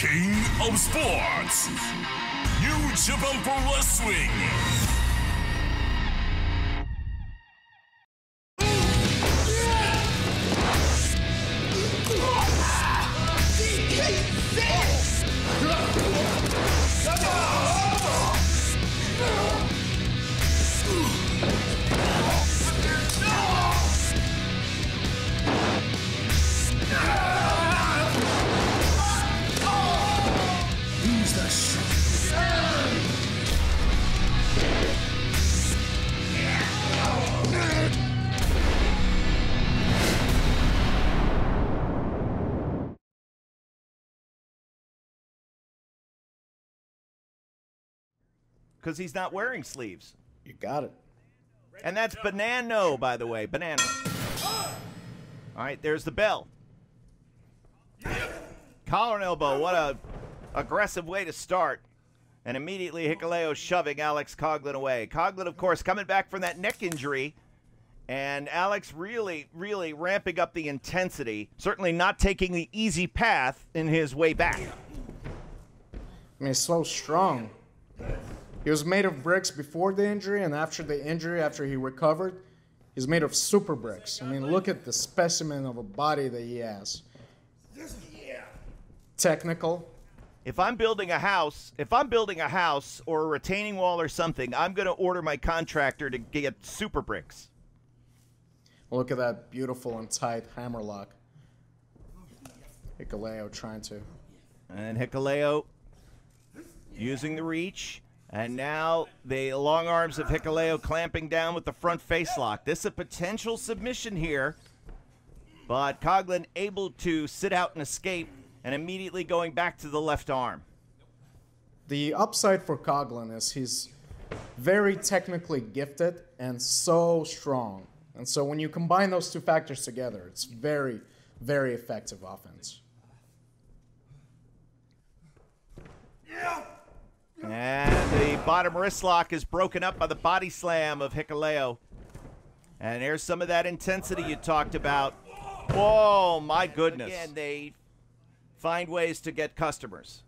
King of Sports, New Japan Pro-Wrestling. Because he's not wearing sleeves. You got it. And that's Banano, by the way. Banano. All right, there's the bell. Collar and elbow. What a aggressive way to start. And immediately Hikuleo shoving Alex Coughlin away. Coughlin, of course, coming back from that neck injury. And Alex really, really ramping up the intensity. Certainly not taking the easy path in his way back. I mean, so strong. He was made of bricks before the injury, and after the injury, after he recovered, he's made of super bricks. I mean, look at the specimen of a body that he has. Technical. If I'm building a house, or a retaining wall or something, I'm going to order my contractor to get super bricks. Look at that beautiful and tight hammerlock. Hikuleo trying to. And Hikuleo using the reach. And now the long arms of Hikuleo clamping down with the front face lock. This is a potential submission here, but Coughlin able to sit out and escape and immediately going back to the left arm. The upside for Coughlin is he's very technically gifted and so strong. And so when you combine those two factors together, it's very, very effective offense. Yeah. And the bottom wrist lock is broken up by the body slam of Hikuleo. And there's some of that intensity you talked about. Oh, my goodness. And they find ways to get customers.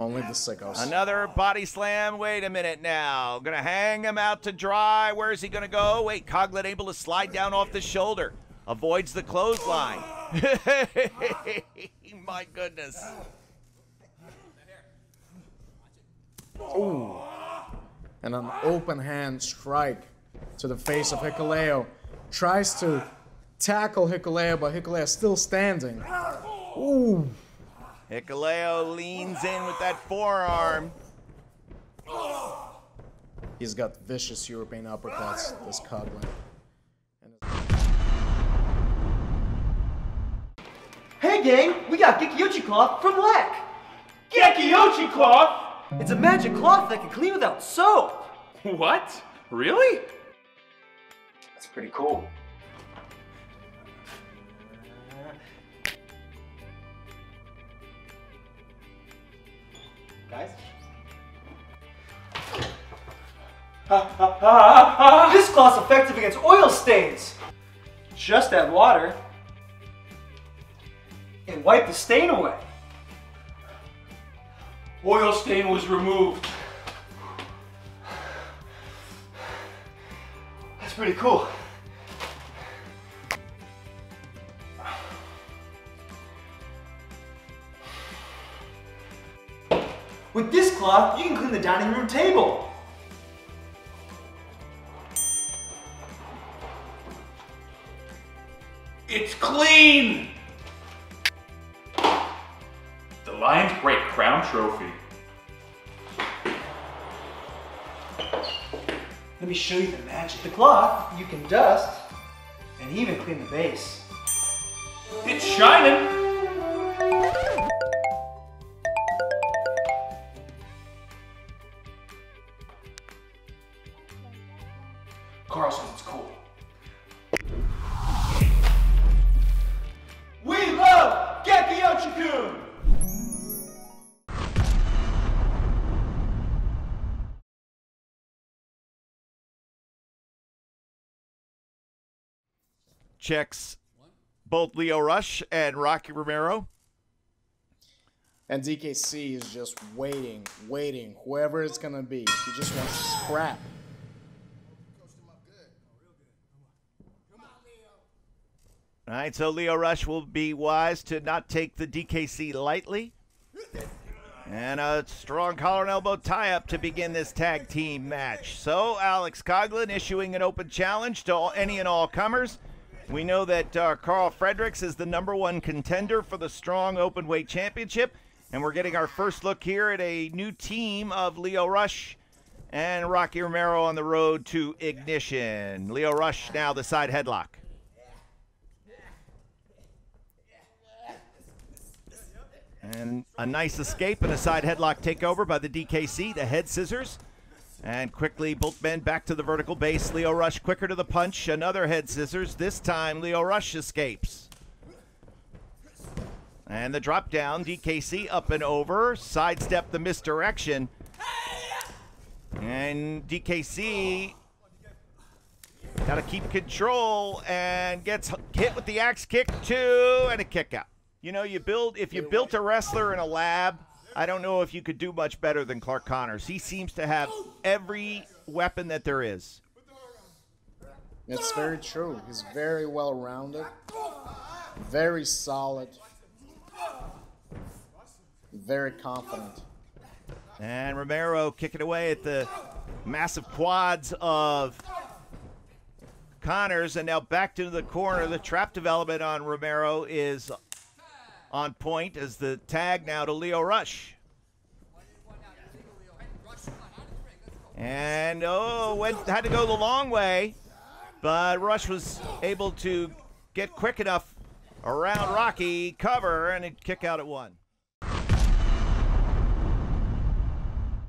Only the sickos. Another body slam. Wait a minute now. Going to hang him out to dry. Where is he going to go? Wait, Coughlin able to slide down off the shoulder. Avoids the clothesline. My goodness. Ooh. And an open hand strike to the face of Hikuleo. Tries to tackle Hikuleo, but Hikuleo still standing. Ooh. Hikuleo leans in with that forearm. He's got vicious European uppercuts, this Coughlin. Hey gang, we got Gekiyochi Claw from WEC. Gekiyochi Claw? It's a magic cloth that can clean without soap! What? Really? That's pretty cool. Guys? This cloth's effective against oil stains! Just add water and wipe the stain away. Oil stain was removed. That's pretty cool. With this cloth, you can clean the dining room table. It's clean! The Lions break crown trophy. Let me show you the magic. The cloth, you can dust and even clean the base. It's shining! Carlson's cool. We love Gekiyochi-kun! Checks both Lio Rush and Rocky Romero. And DKC is just waiting, waiting, whoever it's going to be. He just wants scrap. All right, so Lio Rush will be wise to not take the DKC lightly. And a strong collar and elbow tie-up to begin this tag team match. So Alex Coughlin issuing an open challenge to any and all comers. We know that Carl Fredericks is the #1 contender for the strong openweight championship. And we're getting our first look here at a new team of Lio Rush and Rocky Romero on the road to Ignition. Lio Rush now the side headlock. And a nice escape and a side headlock takeover by the DKC, the head scissors. And quickly, both men back to the vertical base. Lio Rush quicker to the punch, another head scissors. This time, Lio Rush escapes. And the drop down, DKC up and over, sidestep the misdirection. And DKC got to keep control and gets hit with the axe kick too, and a kick out. You know, you build, if you built a wrestler in a lab, I don't know if you could do much better than Clark Connors. He seems to have every weapon that there is. It's very true. He's very well-rounded, very solid, very confident. And Romero kicking away at the massive quads of Connors, and now back to the corner. The trap development on Romero is on point as the tag now to Lio Rush. And oh, had to go the long way, but Rush was able to get quick enough around Rocky, cover, and a kick out at 1.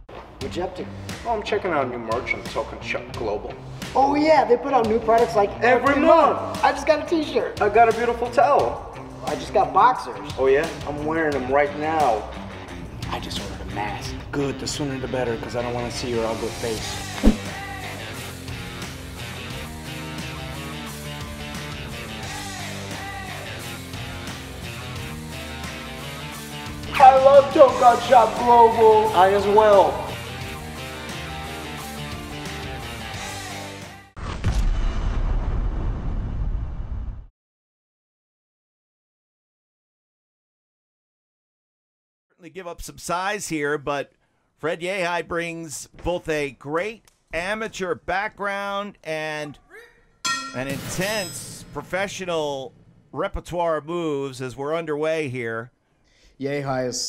What you up to? Oh, I'm checking out new merch on Token Shop Global. Oh yeah, they put out new products like every month. I just got a t-shirt. I got a beautiful towel. I just got boxers. Oh yeah? I'm wearing them right now. I just ordered a mask. Good, the sooner the better, because I don't want to see your ugly face. I love Token Shop Global. I as well. Give up some size here, but Fred Yehi brings both a great amateur background and an intense professional repertoire of moves as we're underway here. Yehi is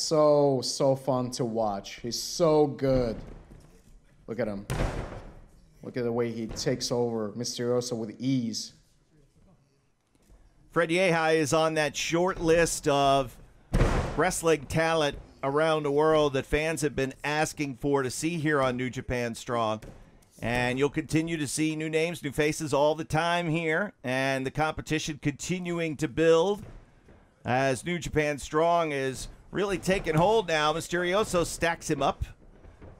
so fun to watch. He's so good. Look at him. Look at the way he takes over Misterioso with ease. Fred Yehi is on that short list of wrestling talent around the world that fans have been asking for to see here on New Japan Strong. And you'll continue to see new names, new faces all the time here, and the competition continuing to build as New Japan Strong is really taking hold now. Misterioso stacks him up,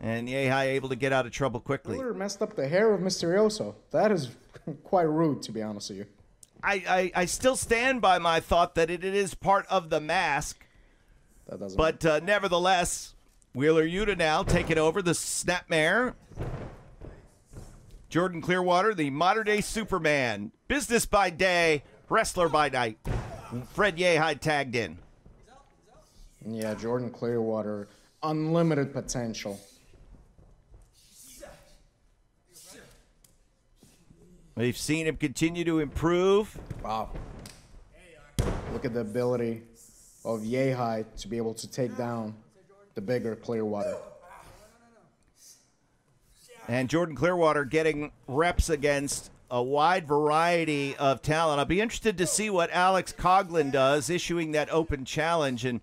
and Yehi able to get out of trouble quickly. Wheeler messed up the hair of Misterioso. That is quite rude, to be honest with you. I still stand by my thought that it is part of the mask. But nevertheless, Wheeler Yuta now taking over the snapmare. Jordan Clearwater, the modern-day Superman. Business by day, wrestler by night. Fred Yehi tagged in. Yeah, Jordan Clearwater, unlimited potential. We've seen him continue to improve. Wow. Look at the ability of Yehi to be able to take down the bigger Clearwater. And Jordan Clearwater getting reps against a wide variety of talent. I'll be interested to see what Alex Coughlin does, issuing that open challenge, and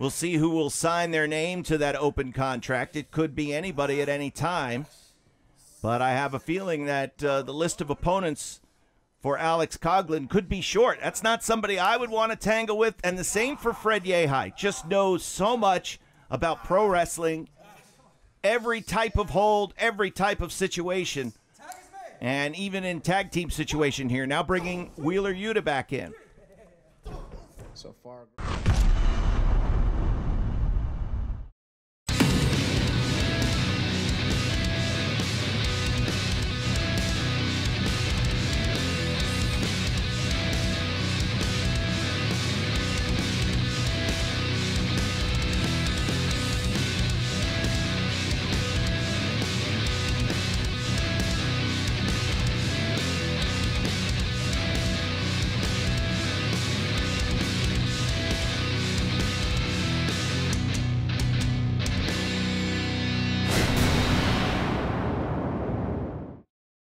we'll see who will sign their name to that open contract. It could be anybody at any time, but I have a feeling that the list of opponents for Alex Coughlin could be short. That's not somebody I would want to tangle with, and the same for Fred Yehi. Just knows so much about pro wrestling, every type of hold, every type of situation, and even in tag team situation here. Now bringing Wheeler Yuta back in. So far.